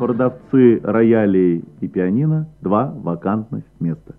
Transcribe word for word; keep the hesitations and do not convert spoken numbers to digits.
продавцы роялей и пианино, два вакантных места.